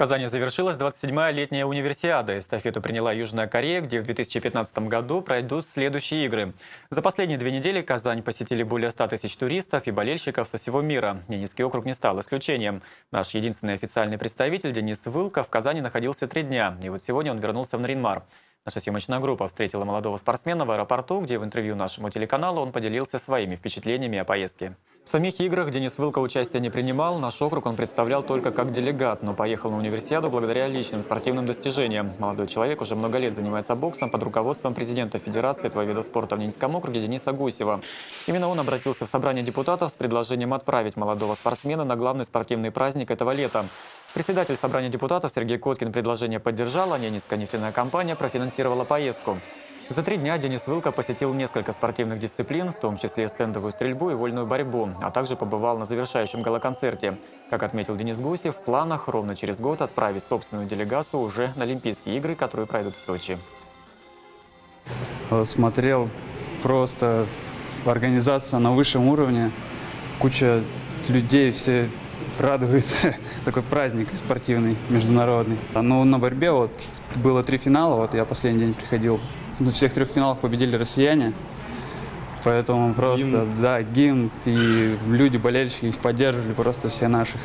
В Казани завершилась 27-я летняя универсиада. Эстафету приняла Южная Корея, где в 2015 году пройдут следующие игры. За последние две недели Казань посетили более 100 тысяч туристов и болельщиков со всего мира. Ненецкий округ не стал исключением. Наш единственный официальный представитель Денис Вылко в Казани находился 3 дня. И вот сегодня он вернулся в Нарьян-Мар. Наша съемочная группа встретила молодого спортсмена в аэропорту, где в интервью нашему телеканалу он поделился своими впечатлениями о поездке. В самих играх Денис Вылко участия не принимал, наш округ он представлял только как делегат, но поехал на универсиаду благодаря личным спортивным достижениям. Молодой человек уже много лет занимается боксом под руководством президента Федерации этого вида спорта в Ненецком округе Дениса Гусева. Именно он обратился в собрание депутатов с предложением отправить молодого спортсмена на главный спортивный праздник этого лета. Председатель собрания депутатов Сергей Коткин предложение поддержал, а Ненецкая нефтяная компания профинансировала поездку. За 3 дня Денис Вылко посетил несколько спортивных дисциплин, в том числе стендовую стрельбу и вольную борьбу, а также побывал на завершающем галоконцерте. Как отметил Денис Гусев, в планах ровно через год отправить собственную делегацию уже на Олимпийские игры, которые пройдут в Сочи. Смотрел, просто организация на высшем уровне, куча людей, все радуется. Такой праздник спортивный, международный. Но на борьбе вот было 3 финала, вот я последний день приходил. На всех 3 финалах победили россияне. Поэтому просто гимн. Да, гимн, и люди, болельщики их поддерживали, просто все наших.